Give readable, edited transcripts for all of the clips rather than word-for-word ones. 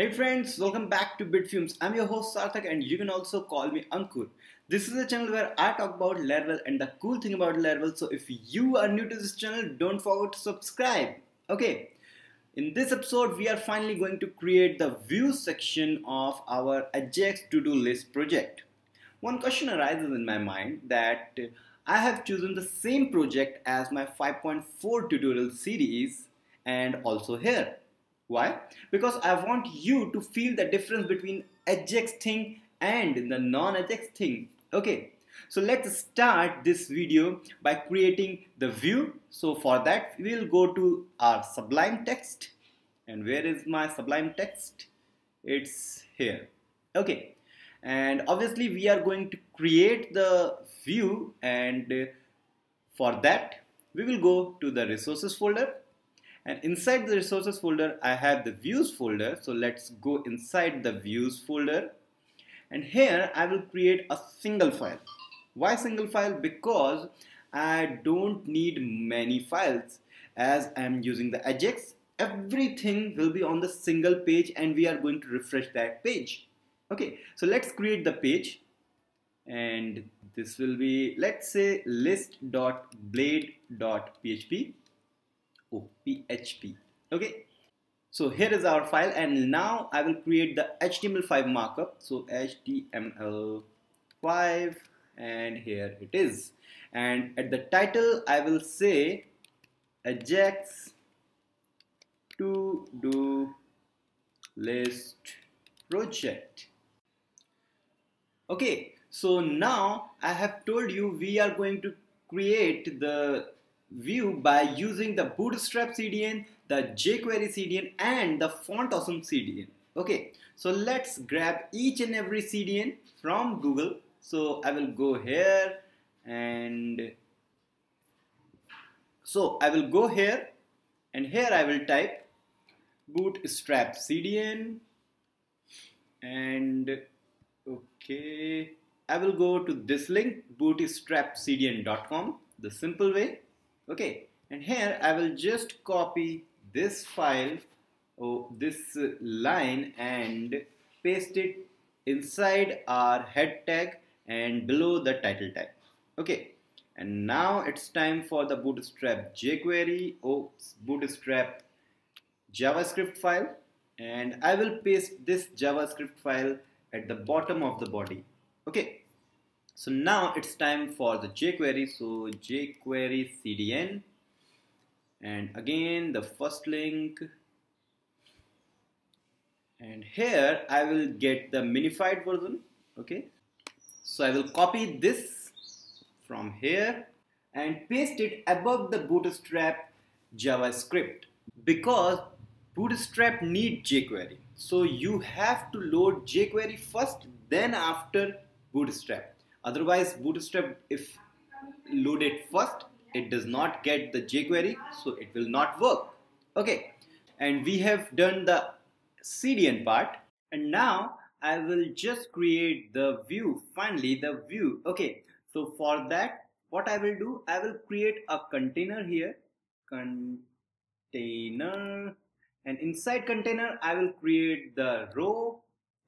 Hey friends, welcome back to Bitfumes. I'm your host Sarthak and you can also call me Ankur. This is a channel where I talk about Laravel and the cool thing about Laravel. So if you are new to this channel, don't forget to subscribe. Okay, in this episode we are finally going to create the view section of our Ajax to-do list project. One question arises in my mind that I have chosen the same project as my 5.4 tutorial series and also here. Why? Because I want you to feel the difference between Ajax thing and the non-Ajax thing. Okay, so let's start this video by creating the view. So for that we will go to our Sublime Text. And where is my Sublime Text? It's here. Okay, and obviously we are going to create the view, and for that we will go to the resources folder. And inside the resources folder I have the views folder, so let's go inside the views folder, and here I will create a single file. Why single file? Because I don't need many files. As I am using the Ajax, everything will be on the single page and we are going to refresh that page. Okay, so let's create the page, and this will be, let's say, list.blade.php. PHP. Okay, so here is our file, and now I will create the HTML5 markup. So HTML5, and here it is, and at the title I will say Ajax to-do list project. Okay, so now I have told you we are going to create the view by using the Bootstrap CDN, the jQuery CDN and the Font Awesome CDN. Okay, so let's grab each and every CDN from Google. So I will go here, and here I will type Bootstrap CDN, and okay, I will go to this link, bootstrapcdn.com, the simple way. Okay, and here I will just copy this file, this line, and paste it inside our head tag and below the title tag. Okay, and now it's time for the Bootstrap jQuery or Bootstrap JavaScript file, and I will paste this JavaScript file at the bottom of the body. Okay, so now it's time for the jQuery, so jQuery CDN, and again the first link, and here I will get the minified version. Okay, so I will copy this from here and paste it above the Bootstrap JavaScript, because Bootstrap needs jQuery, so you have to load jQuery first, then after Bootstrap. Otherwise Bootstrap, if loaded first, it does not get the jQuery, so it will not work. Okay, and we have done the CDN part, and now I will just create the view, finally the view. Okay, so for that what I will do, I will create a container here, container, and inside container I will create the row.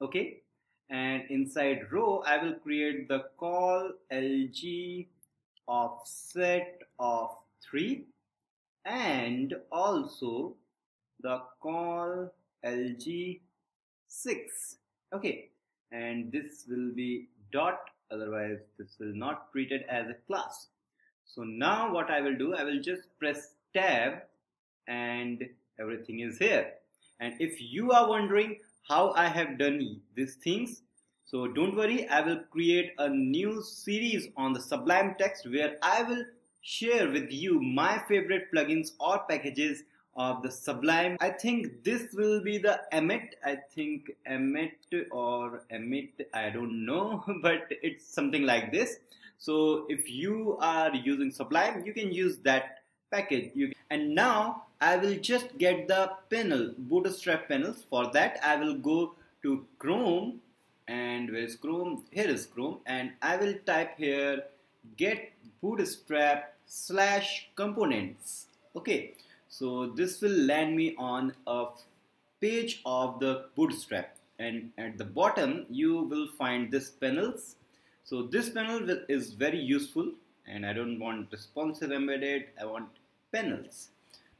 Okay, and inside row I will create the call LG offset of 3, and also the call LG 6. Okay, and this will be dot, otherwise this will not treat it as a class. So now what I will do, I will just press tab and everything is here. And if you are wondering how I have done these things, so don't worry, I will create a new series on the Sublime Text where I will share with you my favorite plugins or packages of the Sublime. I think this will be the Emmet, I don't know, but it's something like this. So if you are using Sublime, you can use that package. And now I will just get the panel, Bootstrap panels. For that I will go to Chrome, and where is Chrome? Here is Chrome, and I will type here get Bootstrap / components. Okay, so this will land me on a page of the Bootstrap, and at the bottom you will find this panels. So this panel is very useful, and I don't want responsive embedded, I want panels.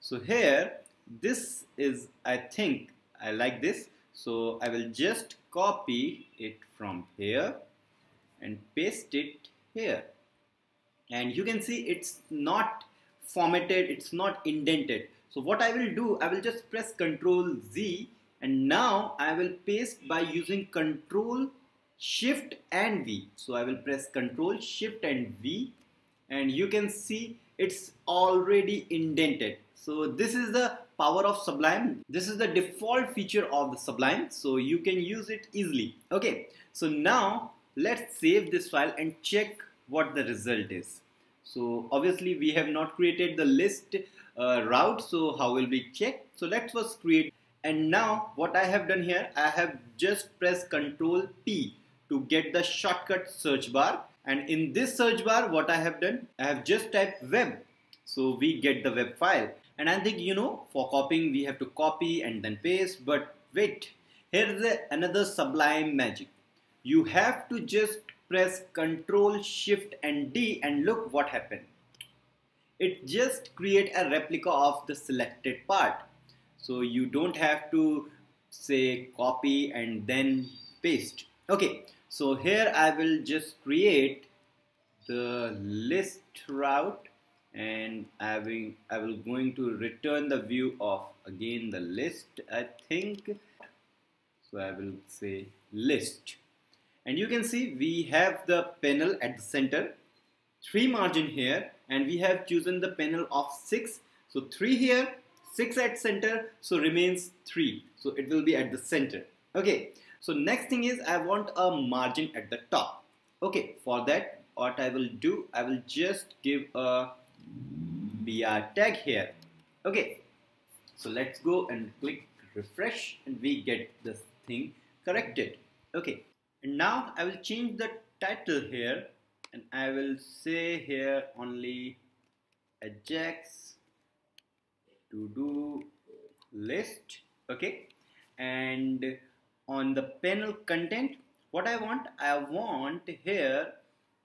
So here this is, I think I like this, so I will just copy it from here and paste it here, and you can see it's not formatted, it's not indented. So what I will do, I will just press Ctrl Z, and now I will paste by using Ctrl Shift and V. So I will press Ctrl Shift and V, and you can see it's already indented. So this is the power of Sublime. This is the default feature of the Sublime, so you can use it easily. Okay, so now let's save this file and check what the result is. So obviously we have not created the list route, so how will we check? So let's first create, and now what I have done here, I have just pressed Ctrl P to get the shortcut search bar, and in this search bar what I have done, I have just typed web, so we get the web file. And I think, you know, for copying we have to copy and then paste, but wait, here's another Sublime magic. You have to just press Ctrl Shift and D, and look what happened. It just creates a replica of the selected part. So you don't have to say copy and then paste. Okay, so here I will just create the list route, and I will going to return the view of again the list, I think. So I will say list. And you can see we have the panel at the center, 3 margin here, and we have chosen the panel of 6. So 3 here, 6 at center, so remains 3. So it will be at the center. Okay, so next thing is I want a margin at the top. Okay, for that what I will do, I will just give a BR tag here. Okay, so let's go and click refresh, and we get this thing corrected. Okay. And now I will change the title here, and I will say here only Ajax to do list. Okay, and on the panel content, what I want here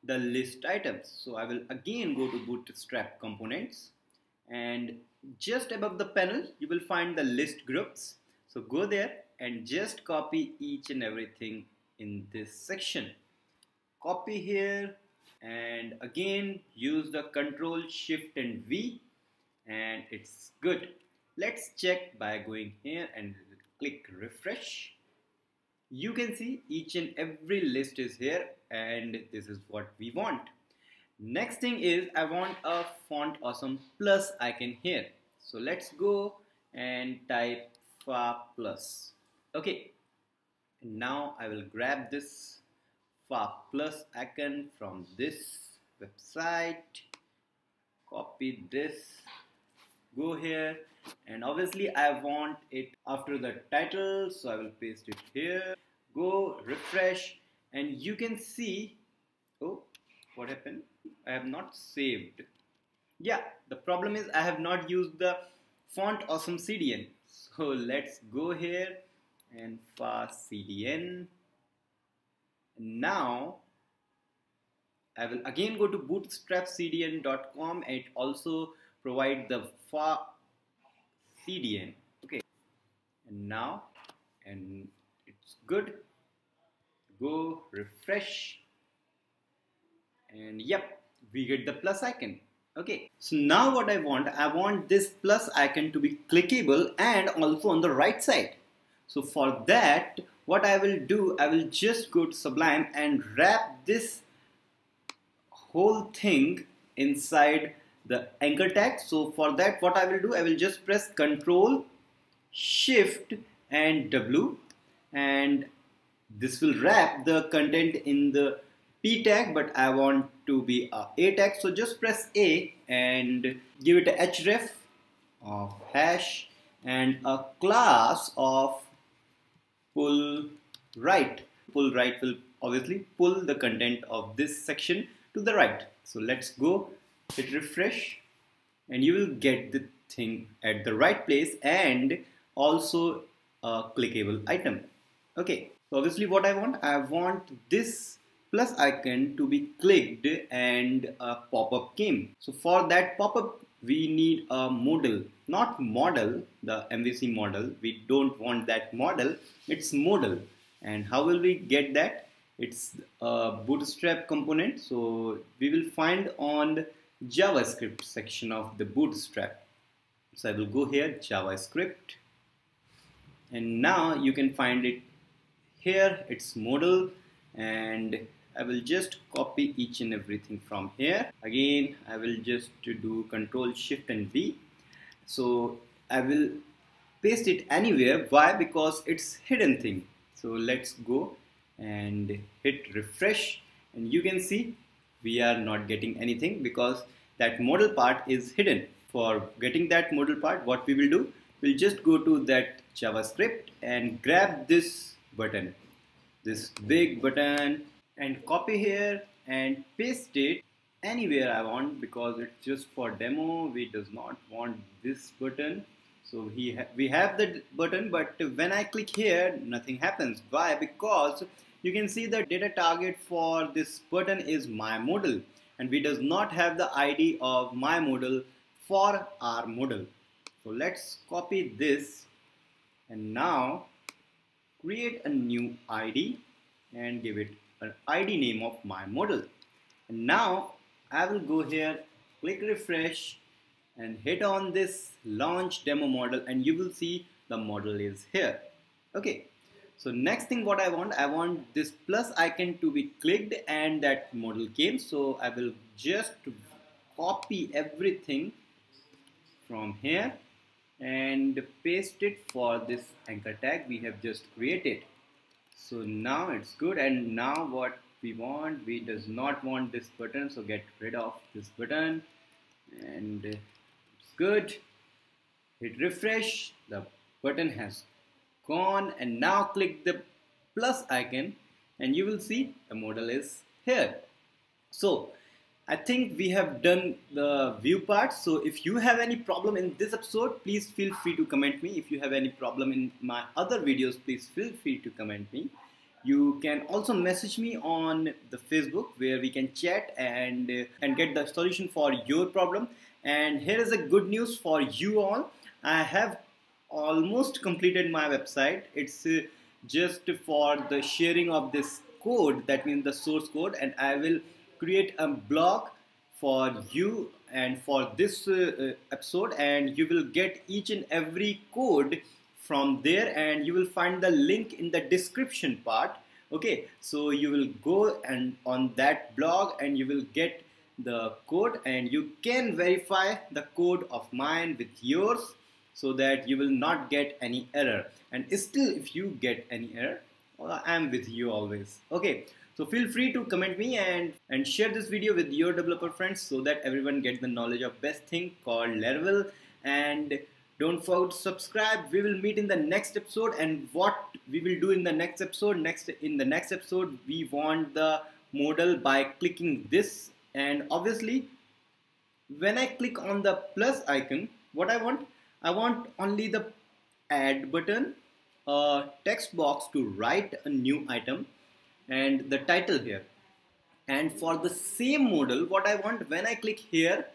the list items. So I will again go to Bootstrap components, and just above the panel you will find the list groups. So go there and just copy each and everything in this section. Copy here, and again use the Ctrl Shift and V, and it's good. Let's check by going here and click refresh. You can see each and every list is here, and this is what we want. Next thing is I want a Font Awesome plus icon here. So let's go and type far plus. Okay. Now I will grab this far plus icon from this website, copy this, go here, and obviously I want it after the title, so I will paste it here, go refresh, and you can see, oh, what happened? I have not saved. Yeah, the problem is I have not used the Font Awesome CDN. So let's go here and fast CDN. Now I will again go to bootstrapcdn.com, and it also provide the far CDN. Okay, and now, and it's good, go refresh, and yep, we get the plus icon. Okay, so now what I want this plus icon to be clickable and also on the right side. So for that, what I will do, I will just go to Sublime and wrap this whole thing inside the anchor tag. So for that, what I will do, I will just press Ctrl, Shift and W, and this will wrap the content in the P tag, but I want to be a tag. So just press A and give it a href of hash and a class of pull right will obviously pull the content of this section to the right. So let's go, hit refresh, and you will get the thing at the right place, and also a clickable item. Okay, so obviously what I want this plus icon to be clicked and a pop-up came. So for that pop-up we need a modal, not model, the MVC model. We don't want that model, it's modal. And how will we get that? It's a Bootstrap component, so we will find on the JavaScript section of the Bootstrap. So I will go here, JavaScript, and now you can find it here, it's modal, and I will just copy each and everything from here. Again, I will just do Control Shift and V. So I will paste it anywhere. Why? Because it's hidden thing. So let's go and hit refresh, and you can see we are not getting anything because that modal part is hidden. For getting that modal part, what we will do, we'll just go to that JavaScript and grab this button, this big button, and copy here and paste it anywhere I want, because it's just for demo, we does not want this button. So we have the button, but when I click here nothing happens. Why? Because you can see the data target for this button is my modal, and we does not have the ID of my modal for our modal. So let's copy this and now create a new ID and give it an ID name of my modal. And now I will go here, click refresh and hit on this launch demo model, and you will see the model is here. Okay, so next thing what I want this plus icon to be clicked and that model came. So I will just copy everything from here and paste it for this anchor tag we have just created. So now it's good, and now what we want, we does not want this button, so get rid of this button, and it's good. Hit refresh, the button has gone, and now click the plus icon and you will see the modal is here. So I think we have done the view part. So if you have any problem in this episode, please feel free to comment me. If you have any problem in my other videos, please feel free to comment me. You can also message me on the Facebook where we can chat and get the solution for your problem. And here is a good news for you all. I have almost completed my website. It's just for the sharing of this code, that means the source code, and I will create a blog for you and for this episode, and you will get each and every code from there, and you will find the link in the description part. Okay, so you will go and on that blog and you will get the code, and you can verify the code of mine with yours so that you will not get any error. And still if you get any error, I am with you always. Okay, so feel free to comment me and share this video with your developer friends so that everyone gets the knowledge of best thing called Laravel. And don't forget to subscribe. We will meet in the next episode, and what we will do in the next episode, we want the modal by clicking this, and obviously when I click on the plus icon, what I want only the add button, a text box to write a new item, and the title here. And for the same modal, what I want, when I click here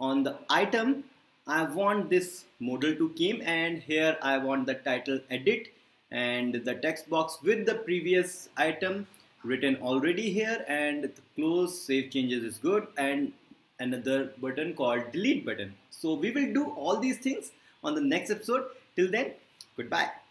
on the item, I want this modal to came, and here I want the title edit and the text box with the previous item written already here, and close save changes is good, and another button called delete button. So we will do all these things on the next episode. Till then, goodbye.